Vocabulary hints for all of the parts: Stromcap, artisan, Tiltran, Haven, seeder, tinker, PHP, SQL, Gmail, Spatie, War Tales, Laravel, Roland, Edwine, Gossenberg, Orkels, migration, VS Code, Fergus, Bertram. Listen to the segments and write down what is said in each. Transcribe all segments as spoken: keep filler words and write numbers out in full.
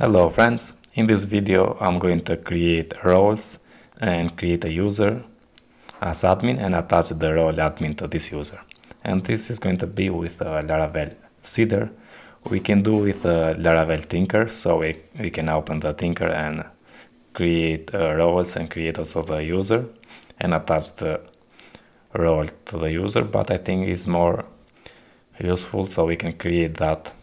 Hello friends, in this video I'm going to create roles and create a user as admin and attach the role admin to this user. And this is going to be with uh, Laravel seeder. We can do with uh, Laravel tinker, so we, we can open the tinker and create uh, roles and create also the user and attach the role to the user, but I think it's more useful so we can create that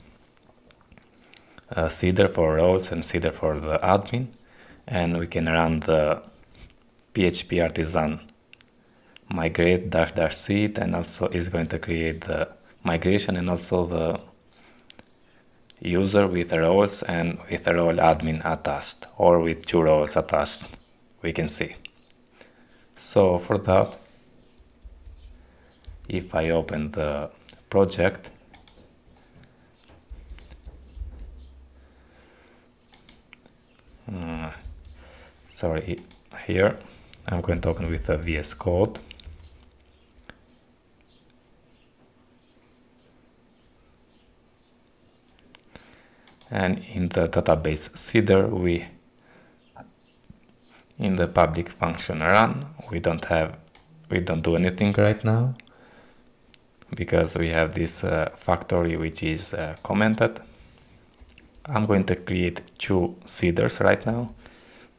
Uh, seeder for roles and seeder for the admin, and we can run the P H P artisan migrate dash dash seed, and also is going to create the migration and also the user with roles and with a role admin attached, or with two roles attached, we can see. So for that, if I open the project, Uh, sorry, here I'm going to open with a V S Code, and in the database seeder, we in the public function run we don't have we don't do anything right now because we have this uh, factory which is uh, commented. I'm going to create two seeders right now,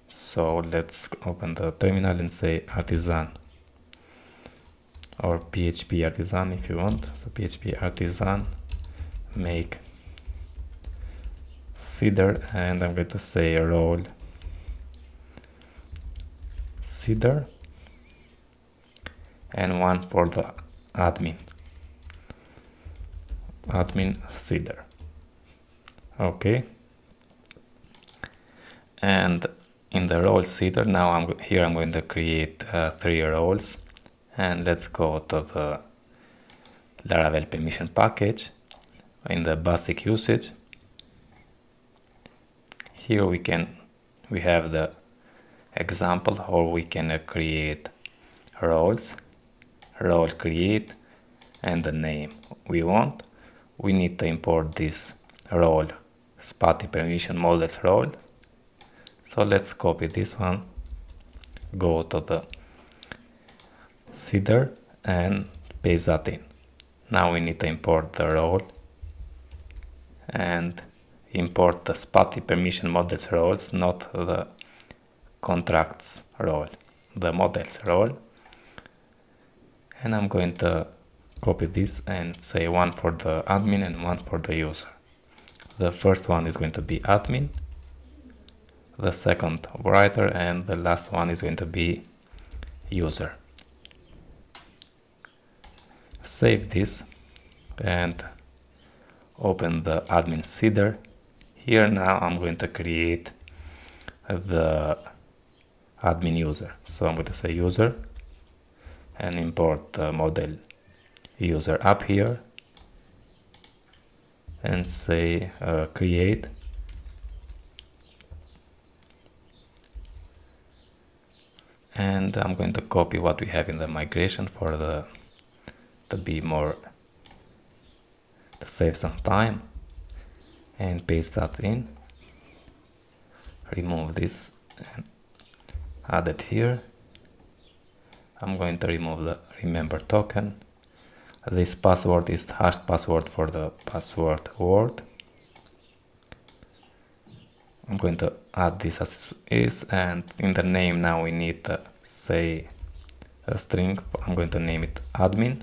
so let's open the terminal and say artisan or P H P artisan if you want. So P H P artisan make seeder, and I'm going to say role seeder and one for the admin admin seeder. Okay, and in the role seeder now I'm here I'm going to create uh, three roles, and let's go to the Laravel permission package in the basic usage. Here we can we have the example how we can uh, create roles, role create, and the name we want. We need to import this role Spatie permission models role, so let's copy this one, go to the seeder and paste that in. Now we need to import the role and import the Spatie permission models roles, not the contracts role, the models role, and I'm going to copy this and say one for the admin and one for the user. The first one is going to be admin, the second writer, and the last one is going to be user. Save this and open the admin seeder. Here now I'm going to create the admin user. So I'm going to say user and import the model user up here, and say uh, create and I'm going to copy what we have in the migration for the to be more to save some time and paste that in, remove this and add it here. I'm going to remove the remember token. This password is hashed password for the password word. I'm going to add this as is, and in the name now we need to say a string. I'm going to name it admin,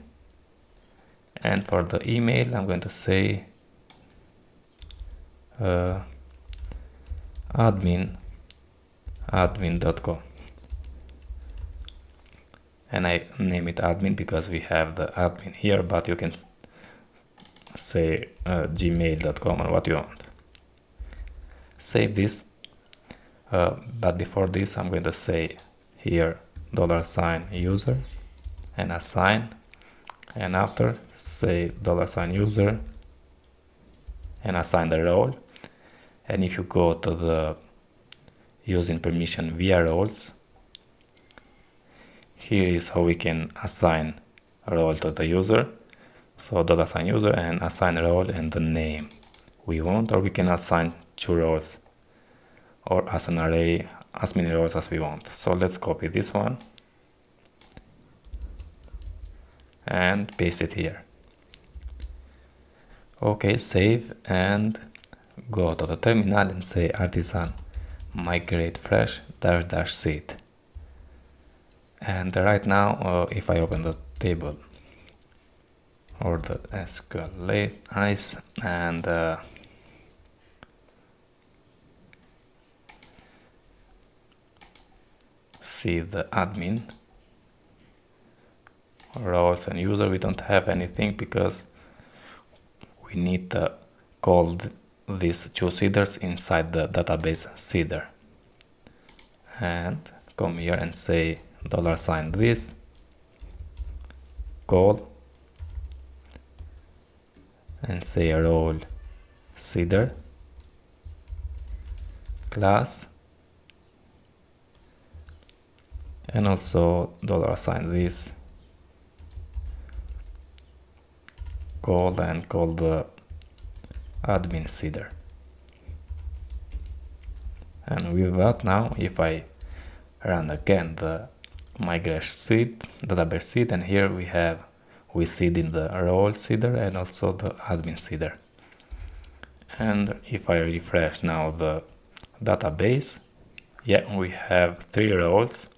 and for the email I'm going to say uh, admin admin dot com. And I name it admin because we have the admin here, but you can say uh, gmail dot com or what you want. Save this, uh, but before this I'm going to say here dollar sign user and assign, and after say dollar sign user and assign the role. And if you go to the using permission via roles, here is how we can assign a role to the user. So .assign user and assign role and the name we want, or we can assign two roles or as an array, as many rows as we want. So let's copy this one and paste it here. Okay, save and go to the terminal and say artisan migrate fresh dash dash seed. And right now, uh, if I open the table or the S Q L ice and uh, see the admin roles and user, we don't have anything because we need to call these two seeders inside the database seeder, and come here and say dollar sign this call and say role seeder class, and also dollar sign this call and call the admin seeder. And with that, now if I run again the migration seed, database seed, and here we have we seed in the role seeder and also the admin seeder. And if I refresh now the database, yeah, we have three roles.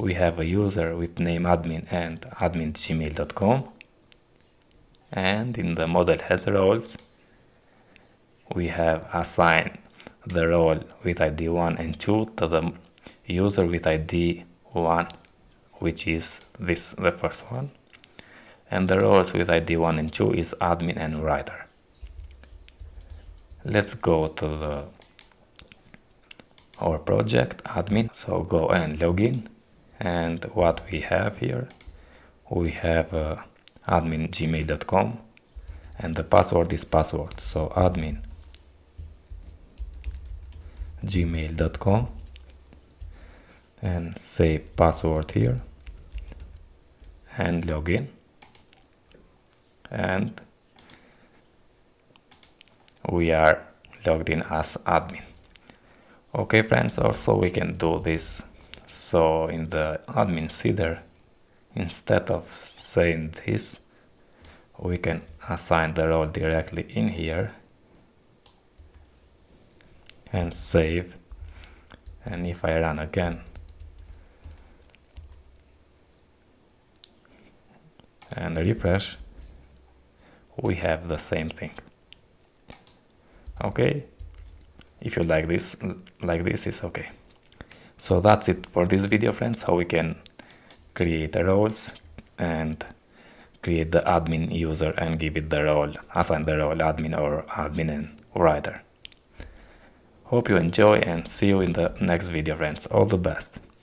We have a user with name admin and admin at gmail dot com, and in the model has roles we have assigned the role with I D one and two to the user with I D one, which is this, the first one, and the roles with I D one and two is admin and writer. Let's go to the our project admin, so go and login, and what we have here, we have uh, admin at gmail dot com, and the password is password, so admin at gmail dot com, and save password here and login, and we are logged in as admin. Okay friends, also we can do this, so in the admin seeder, instead of saying this, we can assign the role directly in here and save. And if I run again and refresh, we have the same thing. Okay, if you like this, like this is okay. So that's it for this video friends, how we can create the roles and create the admin user and give it the role, assign the role admin or admin and writer. Hope you enjoy and see you in the next video friends. All the best.